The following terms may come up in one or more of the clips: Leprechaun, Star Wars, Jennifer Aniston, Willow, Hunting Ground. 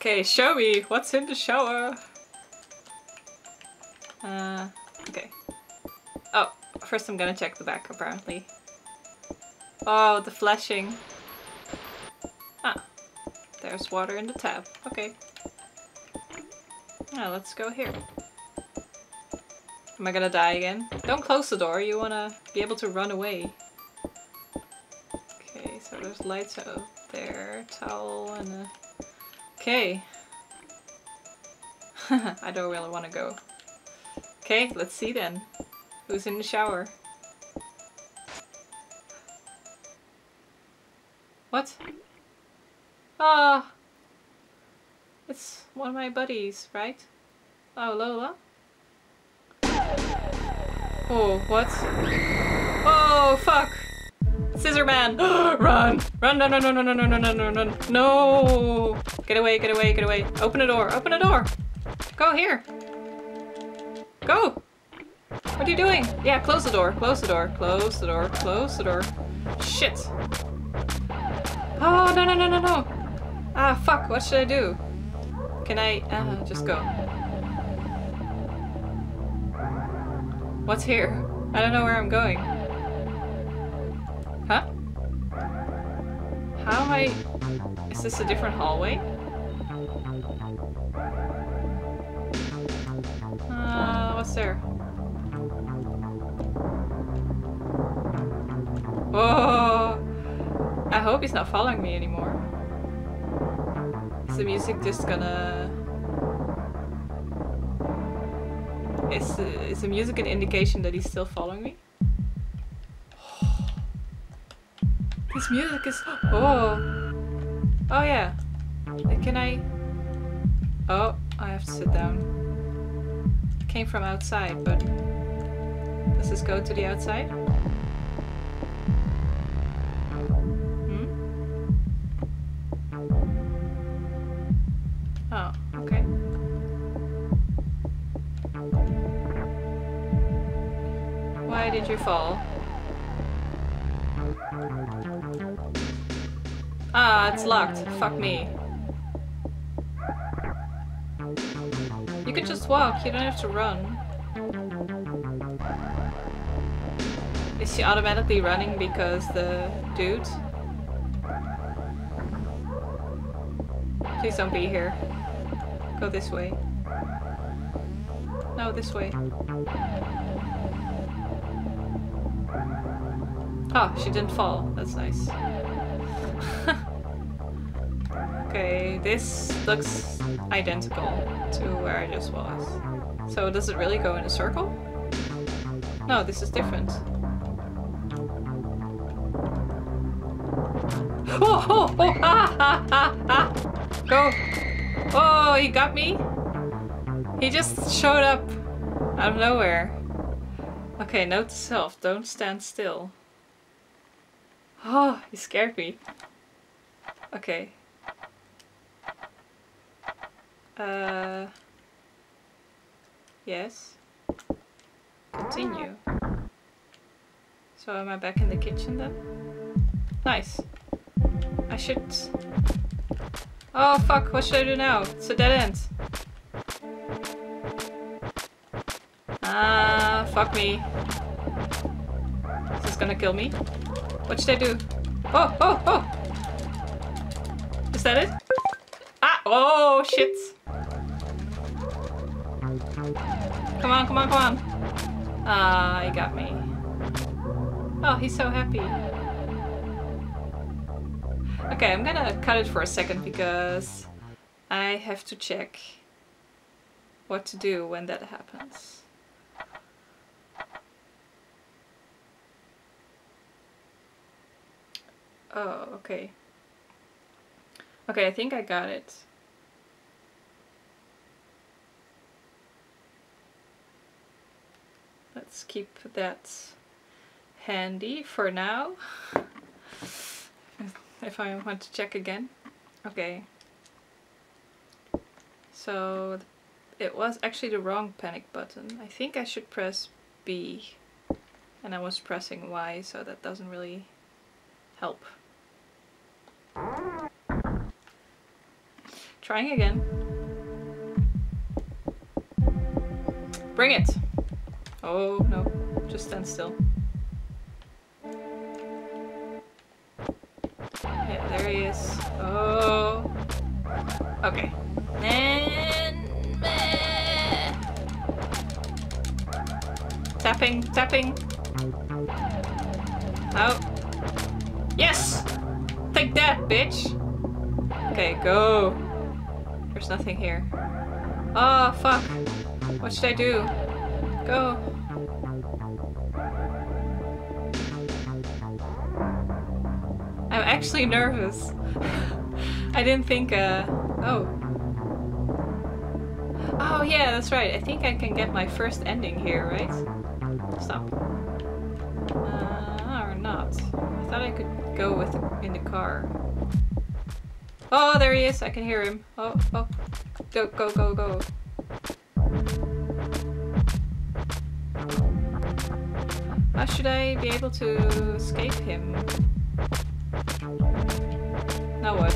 Okay, show me what's in the shower. Okay. Oh, first I'm gonna check the back, apparently. Oh, the flashing. Ah, there's water in the tap. Okay. Now let's go here. Am I gonna die again? Don't close the door, you wanna be able to run away. Okay, so there's lights out there, towel and a... Okay. I don't really wanna go. Okay, let's see then. Who's in the shower? What? Ah! It's one of my buddies, right? Oh, Lola? Oh, what? Oh, fuck! Scissor man! Run! Run, no, no, no, no, no, no, no, no, no, no! Get away, get away, get away. Open the door, open the door! Go here! Go! What are you doing? Yeah, close the door, close the door, close the door, close the door. Shit! Oh, no, no, no, no, no! Ah, fuck, what should I do? Can I... just go. What's here? I don't know where I'm going. Huh? How am I... Is this a different hallway? What's there? Whoa! I hope he's not following me anymore. Is the music just gonna... Is the music an indication that he's still following me? This music is... Oh! Oh yeah! Can I... Oh, I have to sit down. It came from outside, but... Does this go to the outside? Hmm? Oh, okay. Why did you fall? Ah, it's locked. Fuck me. You can just walk, you don't have to run. Is she automatically running because the dude? Please don't be here. Go this way. No, this way. Oh, she didn't fall. That's nice. Okay, this looks identical to where I just was. So does it really go in a circle? No, this is different. Oh, oh, oh, ah, ah, ah, ah. Go! Oh, he got me? He just showed up out of nowhere. Okay, note to self, don't stand still. Oh, you scared me. Okay. Yes. Continue. So am I back in the kitchen then? Nice. I should... Oh fuck, what should I do now? It's a dead end. Ah, fuck me. Is this gonna kill me? What should I do? Oh, oh, oh! Is that it? Ah! Oh, shit! Come on, come on, come on! Ah, he got me. Oh, he's so happy. Okay, I'm gonna cut it for a second because I have to check what to do when that happens. Oh, okay. Okay, I think I got it. Let's keep that handy for now. If I want to check again. Okay. So it was actually the wrong panic button. I think I should press B. And I was pressing Y, so that doesn't really help. Trying again. Bring it. Oh, no. Just stand still. Yeah, there he is. Oh. Okay. And... Tapping, tapping. Out. Yes! Take that, bitch! Okay, go. There's nothing here. Oh, fuck. What should I do? Go. I'm actually nervous. I didn't think, Oh yeah, that's right. I think I can get my first ending here, right? Stop. Or not. I thought I could go with in the car. Oh, there he is! I can hear him. Oh, oh. Go, go, go, go. How should I be able to escape him? Now what?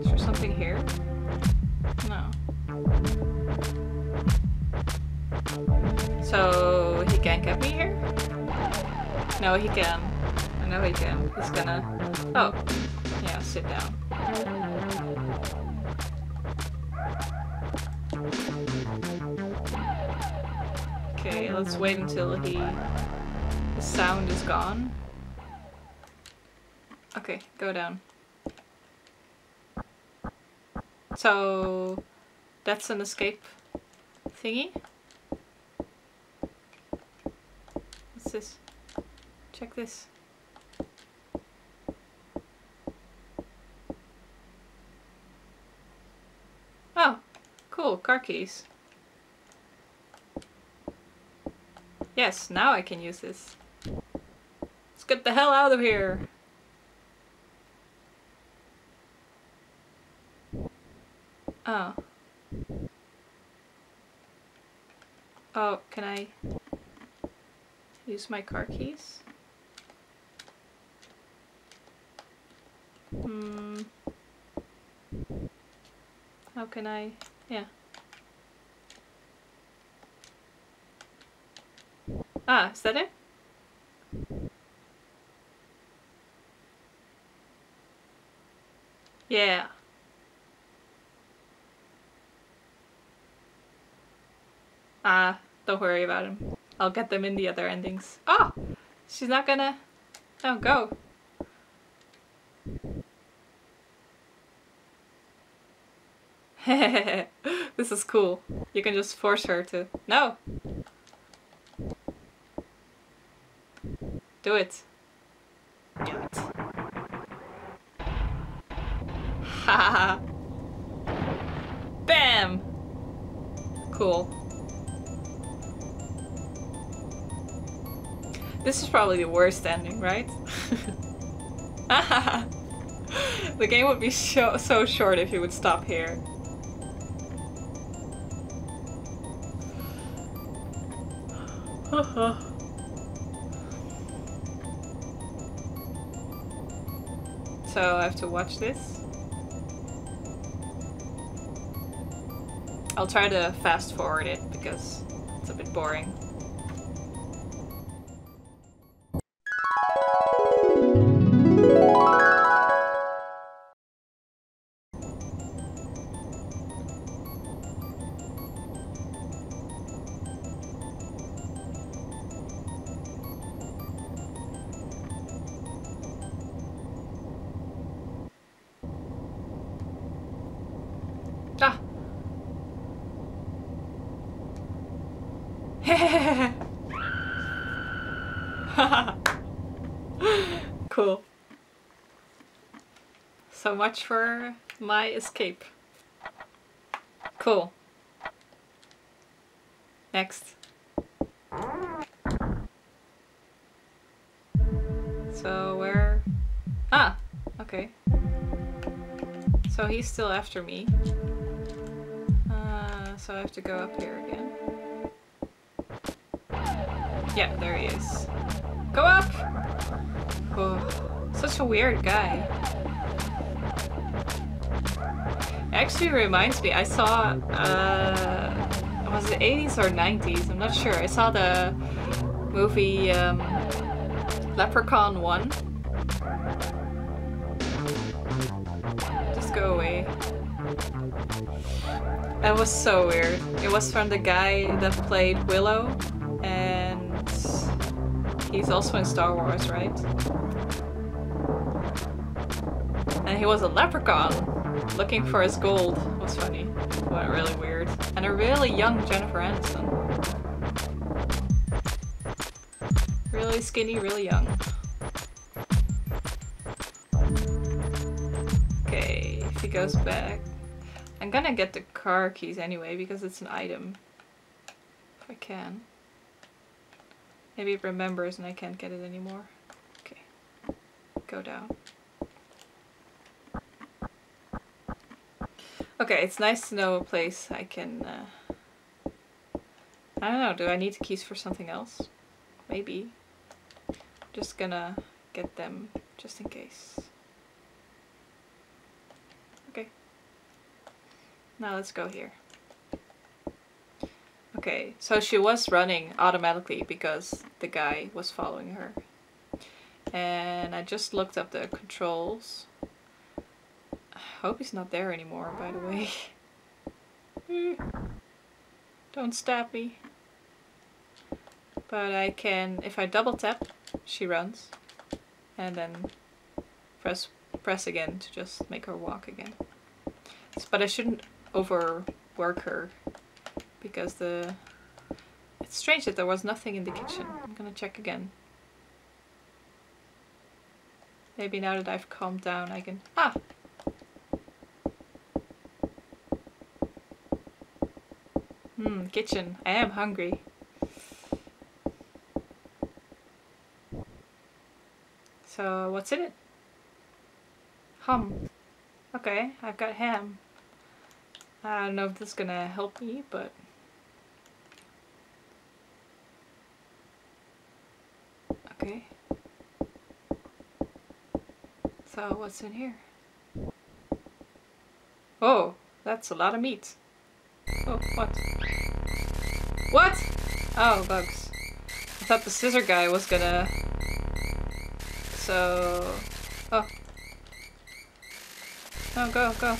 Is there something here? No. So he can't get me here? No, he can. I know he can. He's gonna... Oh. Yeah, sit down. Okay, let's wait until he... the sound is gone. Okay, go down. So... that's an escape thingy? What's this? Check this. Oh, cool, car keys. Yes, now I can use this. Let's get the hell out of here. Oh. Oh, can I use my car keys? How can I? Yeah. Ah, is that it? Yeah. Ah, don't worry about him. I'll get them in the other endings. Oh! She's not gonna... Oh, go. Hehehe, this is cool. You can just force her to... No! Do it. Do it. Haha. Bam! Cool. This is probably the worst ending, right? The game would be so short if you would stop here. So I have to watch this. I'll try to fast forward it because it's a bit boring. Cool. So much for my escape. Cool. Next. So where... Ah! Okay. So he's still after me. So I have to go up here again. Yeah, there he is. Go up! such a weird guy. Actually reminds me, I saw, was it 80s or 90s? I'm not sure. I saw the movie Leprechaun 1. Just go away. That was so weird. It was from the guy that played Willow, and he's also in Star Wars, right? And he was a leprechaun looking for his gold. It was funny. But really weird. And a really young Jennifer Aniston. Really skinny, really young. Okay, if he goes back. I'm gonna get the car keys anyway because it's an item. If I can. Maybe it remembers and I can't get it anymore. Okay. Go down. Okay, it's nice to know a place I can, I don't know, do I need the keys for something else? Maybe. I'm just gonna get them, just in case. Okay. Now let's go here. Okay, so she was running automatically because the guy was following her. And I just looked up the controls. I hope he's not there anymore, by the way. Don't stab me. But I can, if I double tap, she runs. And then press again to just make her walk again. But I shouldn't overwork her. Because the... It's strange that there was nothing in the kitchen. I'm gonna check again. Maybe now that I've calmed down I can... Ah! Kitchen. I am hungry. So what's in it? Ham. Okay, I've got ham. I don't know if this is gonna help me, but... Okay. So what's in here? Oh, that's a lot of meat. Oh, what? What? Oh, bugs. I thought the scissor guy was gonna... So... Oh. No, go, go.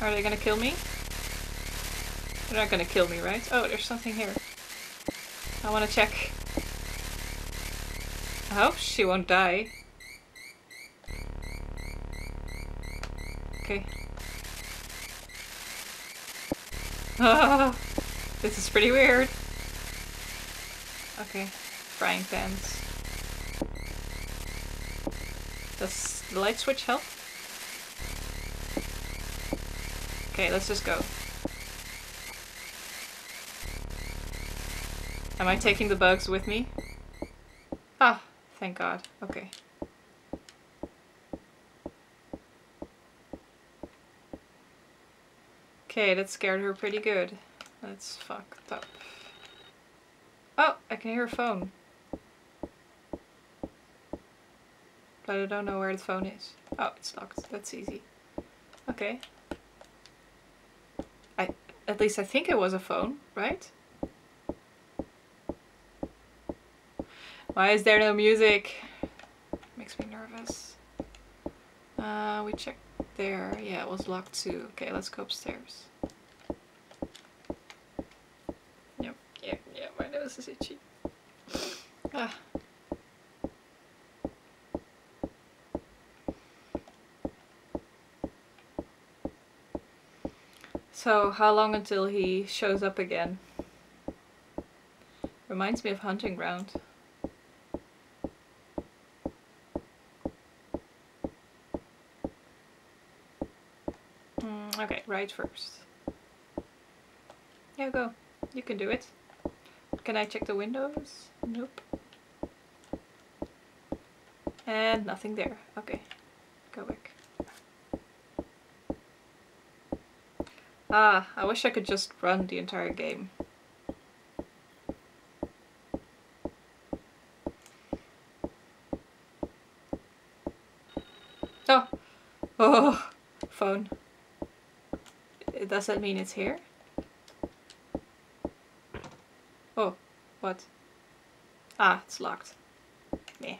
Are they gonna kill me? They're not gonna kill me, right? Oh, there's something here. I wanna check. I hope she won't die. Okay. Oh, this is pretty weird. Okay, frying pans. Does the light switch help? Okay, let's just go. Am I taking the bugs with me? Ah, thank God. Okay. Okay, that scared her pretty good. That's fucked up. Oh, I can hear a phone. But I don't know where the phone is. Oh, it's locked. That's easy. Okay. At least I think it was a phone, right? Why is there no music? Makes me nervous. We checked. There, yeah, it was locked too. Okay, let's go upstairs. Yep, yep, yep, my nose is itchy. Ah. So, how long until he shows up again? Reminds me of Hunting Ground. Okay, right first. Yeah, go. You can do it. Can I check the windows? Nope. And nothing there. Okay, go back. Ah, I wish I could just run the entire game. Oh, phone. Does that mean it's here? Oh, what? Ah, it's locked. Meh.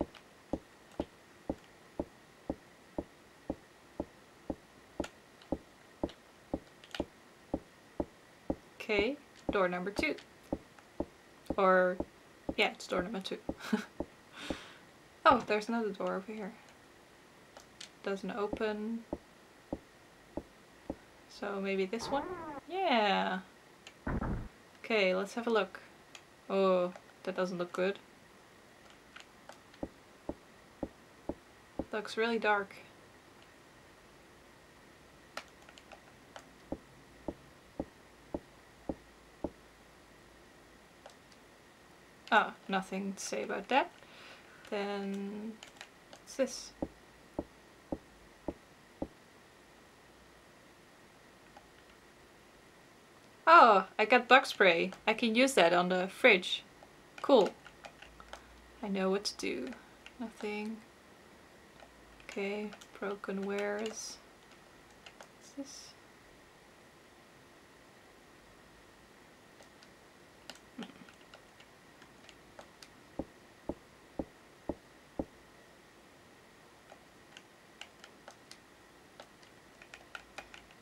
Okay, door number 2. Or, yeah, it's door number 2. Oh, there's another door over here. Doesn't open. So maybe this one? Yeah. Okay, let's have a look. Oh, that doesn't look good. Looks really dark. Oh, nothing to say about that. Then what's this? Oh, I got bug spray. I can use that on the fridge. Cool. I know what to do. Nothing. Okay, broken wares. What's this?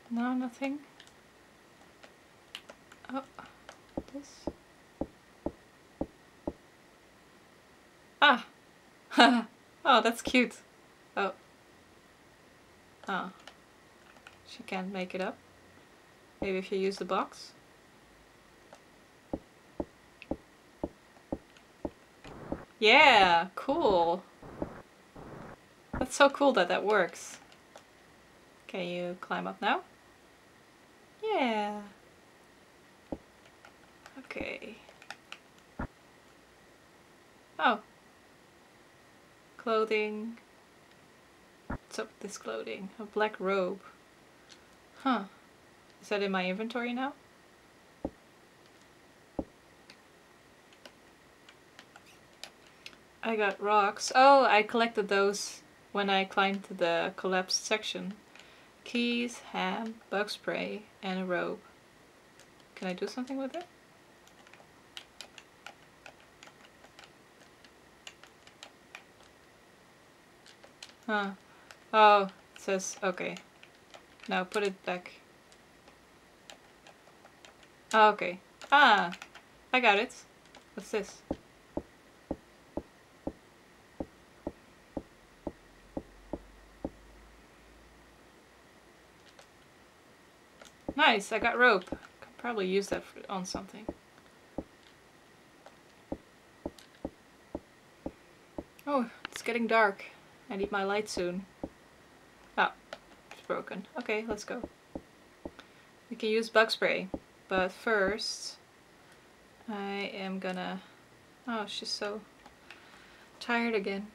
No, nothing. Oh, this. Ah! Oh, that's cute. Oh. Oh. She can't make it up. Maybe if you use the box. Yeah, cool. That's so cool that that works. Can you climb up now? Yeah. Okay. Oh. Clothing. What's up with this clothing? A black robe. Huh. Is that in my inventory now? I got rocks. Oh, I collected those when I climbed to the collapsed section. Keys, ham, bug spray, and a robe. Can I do something with it? Huh. Oh, it says, okay. Now put it back. Oh, okay. Ah, I got it. What's this? Nice, I got rope. Could probably use that on something. Oh, it's getting dark. I need my light soon. Oh, it's broken. Okay, let's go. We can use bug spray, but first I am gonna... Oh, she's so tired again.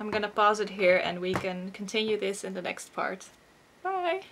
I'm gonna pause it here and we can continue this in the next part. Bye!